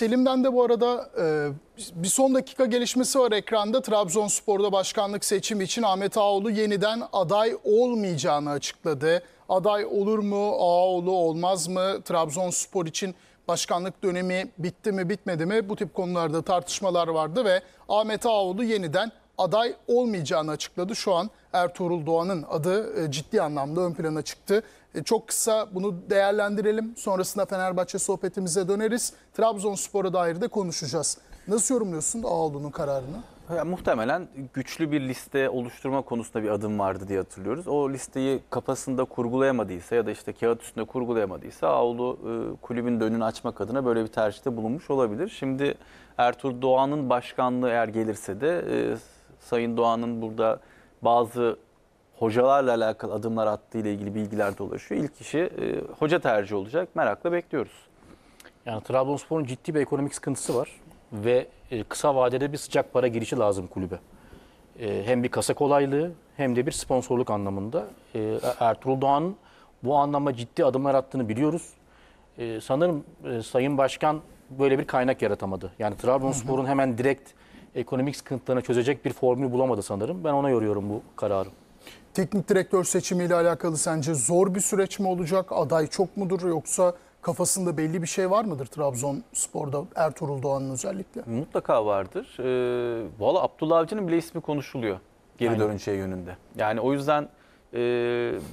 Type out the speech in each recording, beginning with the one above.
Selim'den de bu arada bir son dakika gelişmesi var ekranda. Trabzonspor'da başkanlık seçimi için Ahmet Ağaoğlu yeniden aday olmayacağını açıkladı. Aday olur mu? Ağaoğlu olmaz mı? Trabzonspor için başkanlık dönemi bitti mi bitmedi mi? Bu tip konularda tartışmalar vardı ve Ahmet Ağaoğlu yeniden aday olmayacağını açıkladı. Şu an Ertuğrul Doğan'ın adı ciddi anlamda ön plana çıktı. Çok kısa bunu değerlendirelim. Sonrasında Fenerbahçe sohbetimize döneriz. Trabzonspor'a dair de konuşacağız. Nasıl yorumluyorsun Ağaoğlu'nun kararını? Ya, muhtemelen güçlü bir liste oluşturma konusunda bir adım vardı diye hatırlıyoruz. O listeyi kafasında kurgulayamadıysa ya da işte kağıt üstünde kurgulayamadıysa Ağaoğlu kulübün de önünü açmak adına böyle bir tercihte bulunmuş olabilir. Şimdi Ertuğrul Doğan'ın başkanlığı eğer gelirse de Sayın Doğan'ın burada bazı hocalarla alakalı adımlar attığı ile ilgili bilgiler dolaşıyor. İlk kişi hoca tercihi olacak. Merakla bekliyoruz. Yani Trabzonspor'un ciddi bir ekonomik sıkıntısı var ve kısa vadede bir sıcak para girişi lazım kulübe. Hem bir kasa kolaylığı hem de bir sponsorluk anlamında. Ertuğrul Doğan'ın bu anlamda ciddi adımlar attığını biliyoruz. Sanırım Sayın Başkan böyle bir kaynak yaratamadı. Yani Trabzonspor'un hemen direkt ekonomik sıkıntılarını çözecek bir formül bulamadı sanırım. Ben ona yoruyorum bu kararı. Teknik direktör seçimiyle alakalı sence zor bir süreç mi olacak? Aday çok mudur yoksa kafasında belli bir şey var mıdır Trabzonspor'da Ertuğrul Doğan'ın özellikle? Mutlaka vardır. Valla Abdullah Avcı'nın bile ismi konuşuluyor geri dönüşe yönünde. Yani o yüzden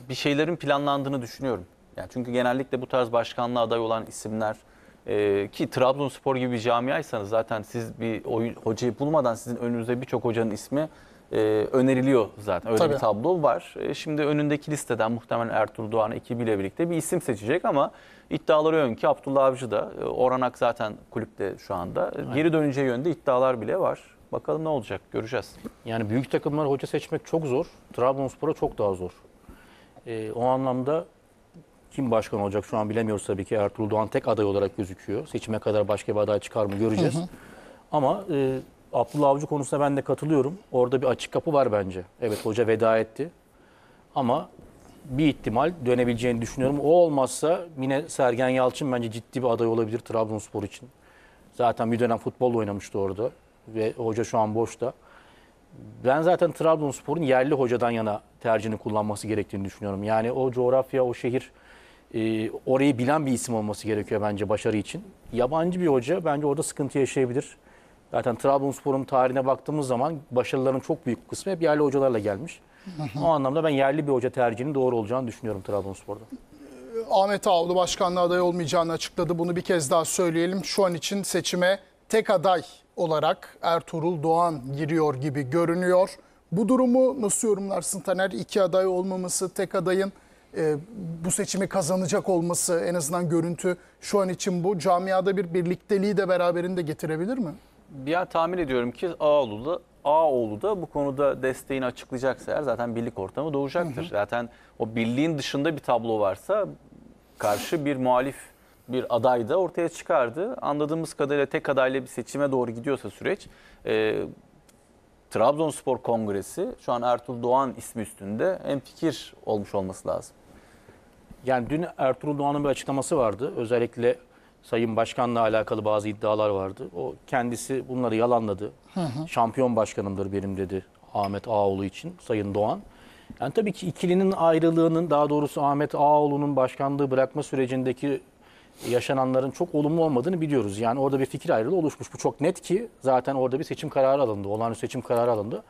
bir şeylerin planlandığını düşünüyorum. Yani çünkü genellikle bu tarz başkanlığa aday olan isimler ki Trabzonspor gibi bir camiaysanız zaten siz bir hocayı bulmadan sizin önünüze birçok hocanın ismi öneriliyor zaten. Öyle bir tablo var. Şimdi önündeki listeden muhtemelen Ertuğrul Doğan ekibiyle birlikte bir isim seçecek ama iddiaları ön ki Abdullah Avcı da Orhan Ak zaten kulüpte şu anda. Geri döneceği yönde iddialar bile var. Bakalım ne olacak göreceğiz. Yani büyük takımlara hoca seçmek çok zor. Trabzonspor'a çok daha zor. O anlamda kim başkan olacak şu an bilemiyoruz tabii ki. Ertuğrul Doğan tek aday olarak gözüküyor. Seçime kadar başka bir aday çıkar mı göreceğiz. Ama Abdullah Avcı konusunda ben de katılıyorum. Orada bir açık kapı var bence. Evet hoca veda etti. Ama bir ihtimal dönebileceğini düşünüyorum. O olmazsa yine Sergen Yalçın bence ciddi bir aday olabilir Trabzonspor için. Zaten bir dönem futbol oynamıştı orada. Ve hoca şu an boşta. Ben zaten Trabzonspor'un yerli hocadan yana tercihini kullanması gerektiğini düşünüyorum. Yani o coğrafya, o şehir, orayı bilen bir isim olması gerekiyor bence başarı için. Yabancı bir hoca bence orada sıkıntı yaşayabilir. Zaten Trabzonspor'un tarihine baktığımız zaman başarıların çok büyük kısmı hep yerli hocalarla gelmiş. O anlamda ben yerli bir hoca tercihinin doğru olacağını düşünüyorum Trabzonspor'da. Ahmet Ağaoğlu başkanlığa aday olmayacağını açıkladı. Bunu bir kez daha söyleyelim. Şu an için seçime tek aday olarak Ertuğrul Doğan giriyor gibi görünüyor. Bu durumu nasıl yorumlarsın Taner? İki aday olmaması, tek adayın bu seçimi kazanacak olması en azından görüntü şu an için bu. Camiada bir birlikteliği de beraberinde getirebilir mi? Ya tahmin ediyorum ki Ağaoğlu da bu konuda desteğini açıklayacaksa eğer zaten birlik ortamı doğacaktır. Zaten o birliğin dışında bir tablo varsa karşı bir muhalif bir aday da ortaya çıkardı. Anladığımız kadarıyla tek adayla bir seçime doğru gidiyorsa süreç Trabzonspor Kongresi şu an Ertuğrul Doğan ismi üstünde hemfikir olmuş olması lazım. Yani dün Ertuğrul Doğan'ın bir açıklaması vardı. Özellikle Sayın Başkan'la alakalı bazı iddialar vardı. O kendisi bunları yalanladı. Şampiyon başkanımdır benim dedi Ahmet Ağaoğlu için Sayın Doğan. Yani tabii ki ikilinin ayrılığının daha doğrusu Ahmet Ağaoğlu'nun başkanlığı bırakma sürecindeki yaşananların çok olumlu olmadığını biliyoruz. Yani orada bir fikir ayrılığı oluşmuş. Bu çok net ki zaten orada bir seçim kararı alındı. Olağanüstü seçim kararı alındı.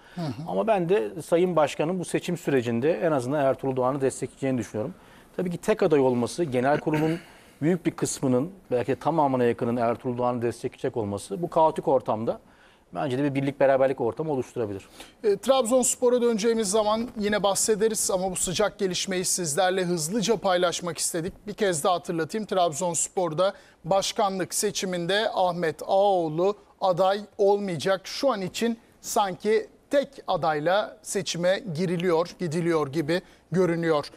Ama ben de Sayın Başkan'ın bu seçim sürecinde en azından Ertuğrul Doğan'ı destekleyeceğini düşünüyorum. Tabii ki tek aday olması, genel kurulun büyük bir kısmının belki tamamına yakının Ertuğrul Doğan'ı destekleyecek olması bu kaotik ortamda bence de bir birlik beraberlik ortamı oluşturabilir. Trabzonspor'a döneceğimiz zaman yine bahsederiz ama bu sıcak gelişmeyi sizlerle hızlıca paylaşmak istedik. Bir kez daha hatırlatayım Trabzonspor'da başkanlık seçiminde Ahmet Ağaoğlu aday olmayacak. Şu an için sanki tek adayla seçime giriliyor, gidiliyor gibi görünüyor.